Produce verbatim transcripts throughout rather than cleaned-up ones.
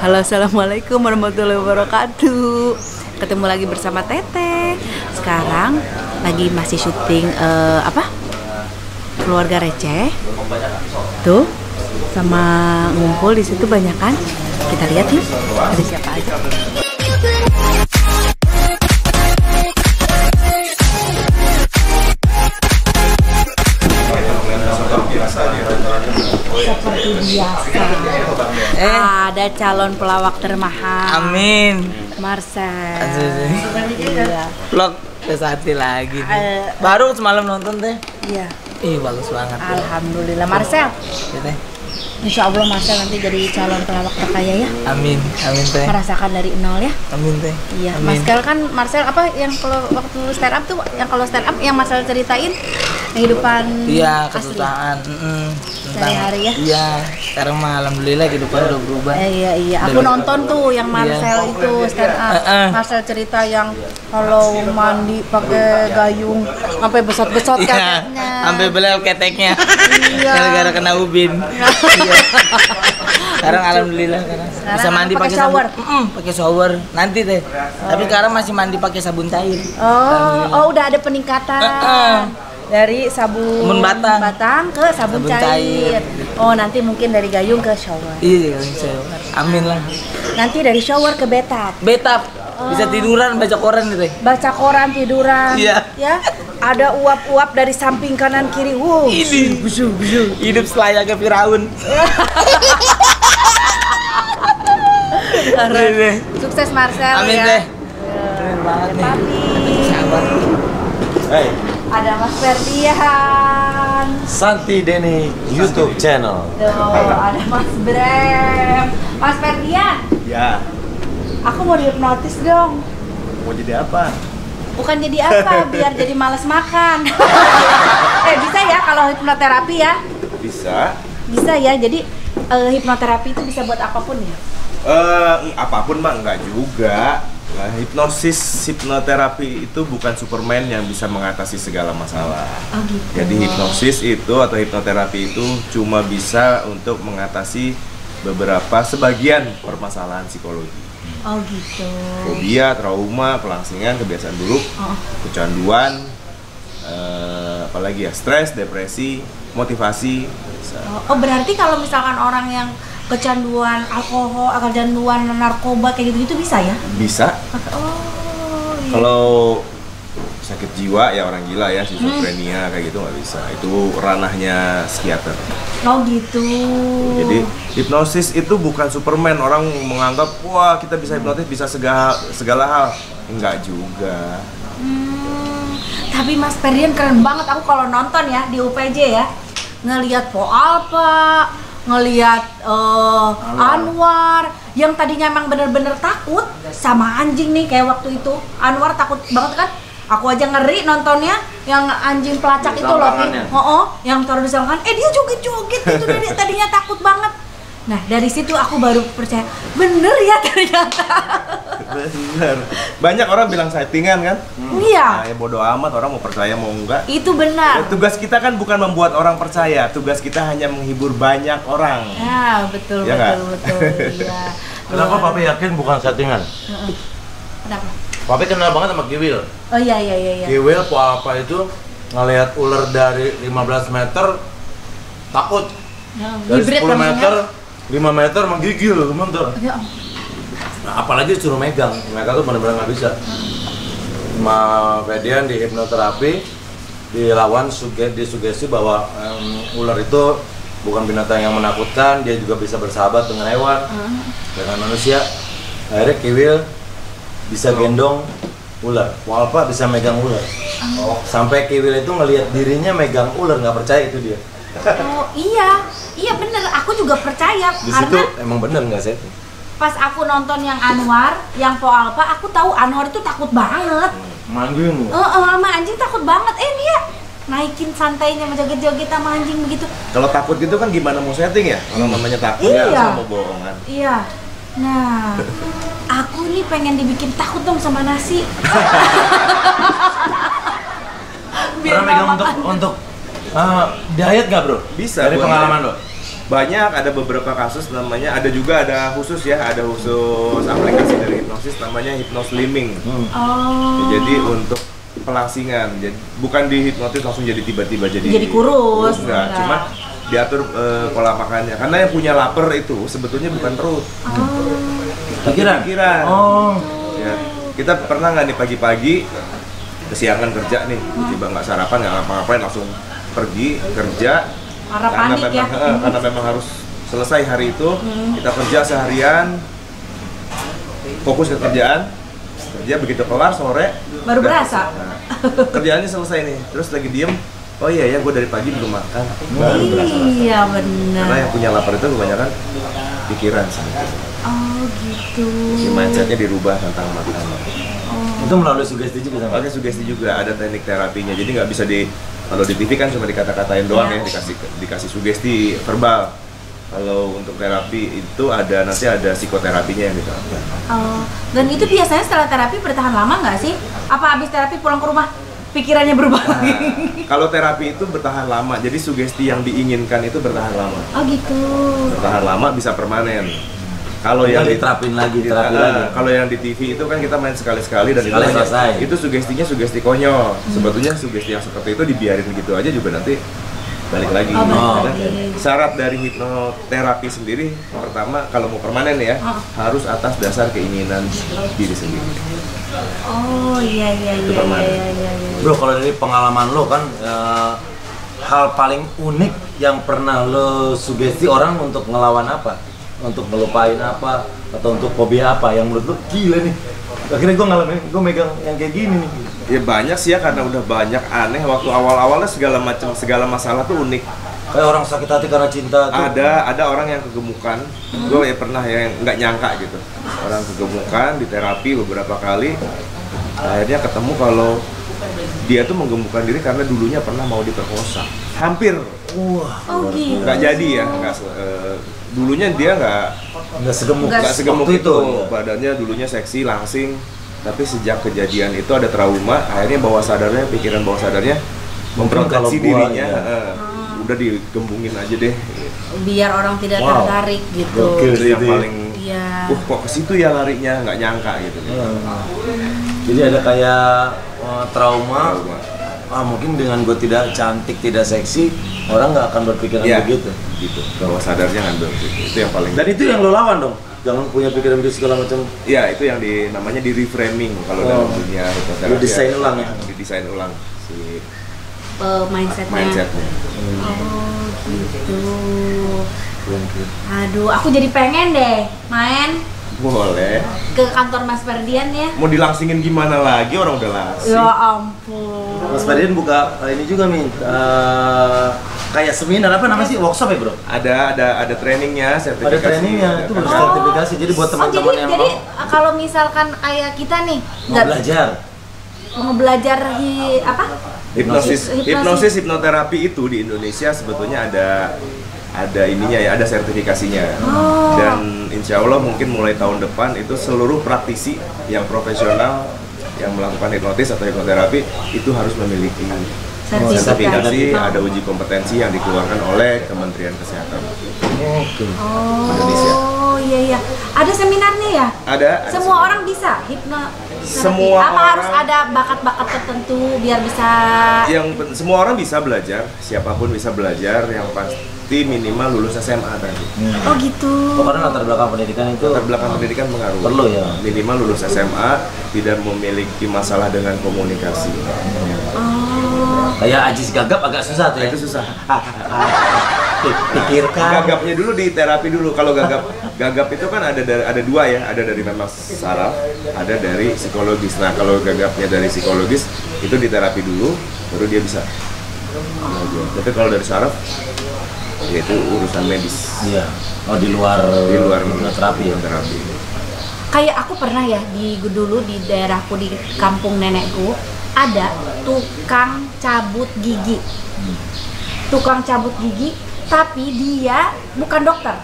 Halo, assalamualaikum warahmatullahi wabarakatuh. Ketemu lagi bersama Teteh. Sekarang lagi masih syuting uh, apa? Keluarga receh. Tuh, sama ngumpul di situ banyak kan? Kita lihat nih ada siapa aja. Eh. Ada calon pelawak termahal. Amin. Marcel. Iya. Vlog kesati lagi. Uh, Baru semalam nonton teh. Iya. Ih, bagus banget. Alhamdulillah ya. Marcel. Teh. Insya Allah Marcel nanti jadi calon pelawak terkaya ya. Amin. Amin teh. Merasakan dari nol ya. Amin teh. Iya. Marcel kan Marcel apa yang kalau waktu stand up tuh yang kalau stand up yang Marcel ceritain kehidupan. Iya, kesusahan. Sehari-hari ya. Iya, sekarang mah alhamdulillah kehidupan udah berubah. Eh, iya iya, aku udah nonton berubah. Tuh yang Marcel iya. Itu stand up. Uh, uh. Marcel cerita yang kalau mandi pakai gayung sampai besot-besot iya. Kakeknya. Sampai belel keteknya. Iya. Gara-gara kena ubin. Iya. Sekarang alhamdulillah karena bisa mandi pakai shower. Mm, pakai shower. Nanti teh. Oh. Tapi sekarang masih mandi pakai sabun cair. Oh, oh udah ada peningkatan. Uh, uh. Dari sabun batang. batang ke sabun, sabun cair. cair. Oh, nanti mungkin dari gayung ke shower. Iya, shower. Amin lah. Nanti dari shower ke bathtub. Bathtub. Oh. Bisa tiduran baca koran gitu. Baca koran tiduran. Iya. Ya. Ada uap-uap dari samping kanan kiri. Wow. Ini busuk busuk. Hidup selayaknya Firaun. Sukses Marcel. Amin ya. Deh. Keren banget nih. Hey. Ada Mas Ferdian, Santi Deni YouTube channel. Tuh, ada Mas Brem. Mas Ferdian. Ya. Aku mau dihipnotis dong. Mau jadi apa? Bukan jadi apa, biar jadi malas makan. eh bisa ya kalau hipnoterapi ya? Bisa. Bisa ya. Jadi uh, hipnoterapi itu bisa buat apapun ya? Uh, apapun mbak, enggak juga. Nah, hipnosis, hipnoterapi itu bukan Superman yang bisa mengatasi segala masalah. Oh, gitu. Jadi hipnosis itu atau hipnoterapi itu cuma bisa untuk mengatasi beberapa sebagian permasalahan psikologi. Oh gitu. Fobia, trauma, pelangsingan, kebiasaan buruk, oh. kecanduan, eh, apalagi ya stres, depresi, motivasi. Oh, oh berarti kalau misalkan orang yang kecanduan alkohol, kecanduan narkoba kayak gitu-gitu bisa ya? Bisa. Oh. Iya. Kalau sakit jiwa ya orang gila ya, schizophrenia hmm. kayak gitu nggak bisa. Itu ranahnya psikiater. Oh gitu. Jadi hipnosis itu bukan Superman. Orang menganggap wah kita bisa hipnotis bisa segala segala hal. Enggak juga. Hmm. Tapi Mas Ferdian keren banget. Aku kalau nonton ya di U P J ya ngelihat Po Alpa. Ngelihat uh, Anwar yang tadinya emang bener-bener takut sama anjing nih kayak waktu itu Anwar takut banget kan, aku aja ngeri nontonnya yang anjing pelacak itu loh, oh, oh yang taruh di selangkangan, eh dia joget-joget itu dari tadinya takut banget. Nah dari situ aku baru percaya bener ya ternyata. Bener. Banyak orang bilang settingan kan? Hmm. Iya. Nah, ya bodo amat orang mau percaya mau enggak. Itu benar. Ya, tugas kita kan bukan membuat orang percaya, tugas kita hanya menghibur banyak orang. Ya betul ya, betul gak? betul. Iya. Kenapa Papi yakin bukan settingan? Kenapa? Papi kenal banget sama Kiwil. Oh iya iya iya. Kiwil Po Alpa itu ngelihat ular dari lima belas meter takut. Ya, dari sepuluh meter. lima meter menggigil, teman-teman. Nah, apalagi suruh megang, mereka tuh benar-benar nggak bisa. Sama Ferdian di hipnoterapi dilawan suge disugesti bahwa um, ular itu bukan binatang yang menakutkan, dia juga bisa bersahabat dengan hewan, hmm. dengan manusia. Akhirnya Kiwil bisa gendong ular, Po Alpa bisa megang ular. Oh. Sampai Kiwil itu ngelihat dirinya megang ular, nggak percaya itu dia. Oh iya. Iya bener, aku juga percaya. Di situ emang bener nggak sih? Pas aku nonton yang Anwar, yang Po Alpa, aku tahu Anwar itu takut banget. Manggil ya? Oh, sama anjing takut banget. Eh dia naikin santainya, menjoget-joget sama anjing begitu. Kalau takut gitu kan gimana mau setting ya? Kalau namanya takut iya. ya sama bohongan. Iya. Nah, aku nih pengen dibikin takut dong sama nasi. Biar megang untuk untuk uh, diet nggak bro? Bisa. Dari pengalaman lo? banyak, ada beberapa kasus namanya, ada juga ada khusus ya, ada khusus aplikasi dari hipnosis namanya hipnoslimming. Hmm. Oh. Jadi untuk pelasingan, jadi bukan di hipnotis langsung jadi tiba-tiba jadi jadi kurus, kurus enggak, cuma diatur e, pola makannya, karena yang punya lapar itu sebetulnya bukan perut, pikiran. Pikiran. Oh. Ya, kita pernah nggak nih pagi-pagi kesiangan kerja nih, tiba-tiba nggak sarapan, nggak ngapa-ngapain, langsung pergi kerja karena, karena memang ya. eh, karena memang harus selesai hari itu. Hmm. Kita kerja seharian, fokus ke kerjaan. Kerja begitu kelar sore baru berasa. Nah, kerjaannya selesai nih, terus lagi diem, oh iya ya gue dari pagi belum makan, baru berasa. Iya benar. Karena yang punya lapar itu kebanyakan pikiran sendiri. Oh gitu. Si mindsetnya dirubah tentang makanan. Oh. Itu melalui sugesti juga sama. Oke, sugesti juga ada teknik terapinya, jadi nggak bisa di kalau di T V kan cuma dikata-katain doang ya, ya dikasih dikasih sugesti verbal. Kalau untuk terapi itu ada nanti ada psikoterapinya yang diterapkan. Oh, dan itu biasanya setelah terapi bertahan lama nggak sih? Apa habis terapi pulang ke rumah pikirannya berubah nah, lagi? Kalau terapi itu bertahan lama, jadi sugesti yang diinginkan itu bertahan lama. Oh gitu. Bertahan lama bisa permanen. Kalau yang diterapin lagi, diterapin uh, lagi. Kalau yang di T V itu kan kita main sekali-sekali dan sekali itu selesai. Itu sugestinya sugesti konyol. Hmm. Sebetulnya sugesti yang seperti itu dibiarin gitu aja juga nanti balik lagi. Oh, nah, okay. Syarat dari hipnoterapi sendiri pertama kalau mau permanen ya oh. harus atas dasar keinginan diri sendiri. Oh iya iya itu iya, iya, iya, iya. Bro, kalau dari pengalaman lo kan uh, hal paling unik yang pernah lo sugesti orang untuk ngelawan apa? Untuk ngelupain apa? Atau untuk fobia apa? Yang menurut lo gila nih? Akhirnya gue ngalamin, gue megang yang kayak gini nih. Ya banyak sih ya, karena udah banyak aneh. Waktu awal-awalnya segala macam, segala masalah tuh unik. Kayak orang sakit hati karena cinta tuh. Ada, ada orang yang kegemukan. Hmm. Gue ya pernah yang nggak nyangka gitu. Orang kegemukan, diterapi beberapa kali. Akhirnya ketemu kalau dia tuh menggemukkan diri karena dulunya pernah mau diperkosa. Hampir. Wah. Oh gitu. Nggak jadi ya, nggak. Uh, dulunya dia nggak nggak segemuk, nggak segemuk itu, itu. Ya. Badannya dulunya seksi, langsing. Tapi sejak kejadian itu ada trauma, akhirnya bawah sadarnya, pikiran bawah sadarnya memproteksi dirinya, ya. uh, hmm. udah digembungin aja deh. Biar orang tidak wow. tertarik gitu. Gokil, itu yang paling, ya. uh kok ke situ ya larinya, nggak nyangka gitu. Hmm. Jadi ada kayak uh, trauma, trauma. Ah, mungkin dengan gue tidak cantik, tidak seksi, orang nggak akan berpikiran ya. begitu. Gitu. Bawah sadarnya ngambil itu yang paling. Dan itu yang lo lawan dong. Jangan punya pikiran begitu segala macam. Iya, itu yang di namanya di reframing kalau oh. dalam dunia hipnoterapi. Didesain ulang ya. Didesain ulang si uh, mindsetnya. mindsetnya. Hmm. Oh gitu. Aduh, aku jadi pengen deh main. Boleh. Ke kantor Mas Ferdian ya. Mau dilangsingin gimana lagi, orang udah langsing. Ya ampun. Mas Ferdian buka ini juga nih. Kayak seminar apa namanya sih, workshop ya bro? Ada ada ada trainingnya, sertifikasi. Ada trainingnya, itu harus sertifikasi. Jadi buat teman-teman yang jadi kalau misalkan kayak kita nih nggak belajar, mau belajar apa? Hipnosis, hipnosis, hipnoterapi itu di Indonesia sebetulnya ada ada ininya ya, ada sertifikasinya. Dan insya Allah mungkin mulai tahun depan itu seluruh praktisi yang profesional yang melakukan hipnotis atau hipnoterapi itu harus memiliki sertifikasi, ada uji kompetensi yang dikeluarkan oleh Kementerian Kesehatan. Oke. Oh, Indonesia. Oh iya iya. Ada seminarnya ya? Ada. ada semua seminar. orang bisa hipnoterapi. Semua. Apa orang, harus ada bakat-bakat tertentu biar bisa? Yang semua orang bisa belajar, siapapun bisa belajar. Yang pasti minimal lulus S M A tadi. Hmm. Oh gitu. Karena latar belakang pendidikan itu. Latar belakang pendidikan pengaruh. Perlu ya. Minimal lulus S M A, tidak memiliki masalah dengan komunikasi. Oh. Kayak ajis gagap agak susah tuh ya? Itu susah. Pikirkan. Gagapnya dulu di terapi dulu. Kalau gagap, gagap itu kan ada dari, ada dua ya. Ada dari memang saraf, ada dari psikologis. Nah kalau gagapnya dari psikologis itu di terapi dulu, baru dia bisa. Tapi kalau dari saraf, yaitu urusan medis. Iya. Oh di luar. Di luar terapi ya. Terapi. Kayak aku pernah ya di dulu di daerahku di kampung nenekku. Ada tukang cabut gigi, tukang cabut gigi, tapi dia bukan dokter.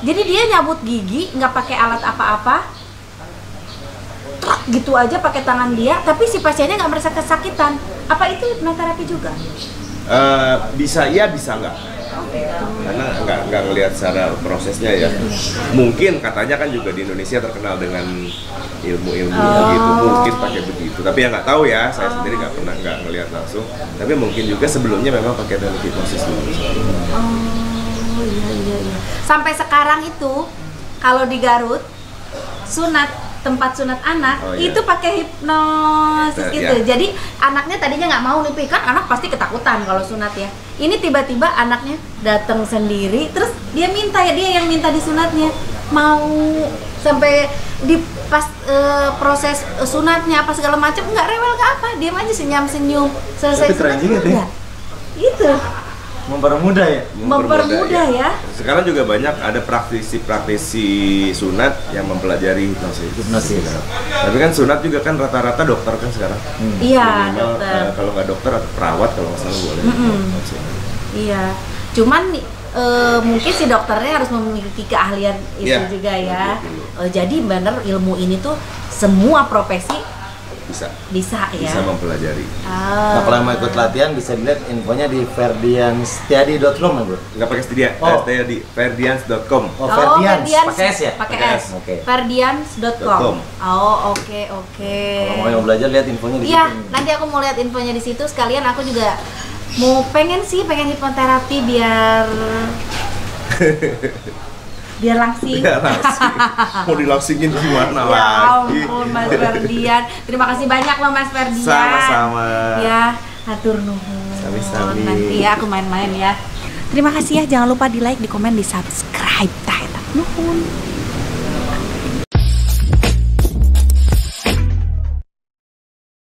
Jadi dia nyabut gigi nggak pakai alat apa-apa, gitu aja pakai tangan dia. Tapi si pasiennya nggak merasa kesakitan. Apa itu hipnoterapi juga? Uh, bisa iya, bisa nggak. karena nggak nggak ngelihat secara prosesnya ya. Mungkin katanya kan juga di Indonesia terkenal dengan ilmu-ilmu oh. gitu, mungkin pakai begitu. Tapi ya nggak tahu ya, saya sendiri nggak pernah nggak ngelihat langsung. Tapi mungkin juga sebelumnya memang pakai teknik hipnosis dulu. Oh iya iya iya. Sampai sekarang itu kalau di Garut sunat, tempat sunat anak oh, iya. itu pakai hipnosis nah, gitu. Iya. Jadi anaknya tadinya nggak mau nih, kan anak pasti ketakutan kalau sunat ya. Ini tiba-tiba anaknya datang sendiri, terus dia minta ya, dia yang minta disunatnya, mau sampai di pas e, proses sunatnya apa segala macam nggak rewel ke apa, dia aja senyum-senyum selesai sunat ya. Itu mempermudah ya, mempermudah, mempermudah ya. ya. Sekarang juga banyak ada praktisi-praktisi sunat yang mempelajari hipnosis. Hipnosis. Tapi kan sunat juga kan rata-rata dokter kan sekarang. Iya. Hmm. Dokter. Uh, kalau nggak dokter atau perawat kalau nggak salah boleh. Mm-hmm. Iya. Cuman uh, mungkin si dokternya harus memiliki keahlian itu yeah. juga ya. Uh, jadi bener ilmu ini tuh semua profesi. Bisa. Bisa ya. Bisa mempelajari. Oh. Nah, kalau mau ikut latihan bisa dilihat infonya di ferdians tiadi dot com ya, Bro. Enggak pakai sedia. Oh. Saya di ferdians dot com. Oh, Ferdians. Pakai S ya? Pakai S. Oke. ferdians dot com. Oh, oke, oke. Kalau mau belajar lihat infonya di situ. Iya, nanti aku mau lihat infonya di situ. Sekalian aku juga mau pengen sih pengen hipnoterapi biar biar langsing, biar langsing. Mau dilangsingin gimana ya, lagi? Ya ampun Mas Ferdian, terima kasih banyak loh Mas Ferdian. Sama-sama. Ya, hatur nuhun. Sami-sami. Nanti ya aku main-main ya. Terima kasih ya, jangan lupa di like, di komen, di subscribe. Tah eta nuhun.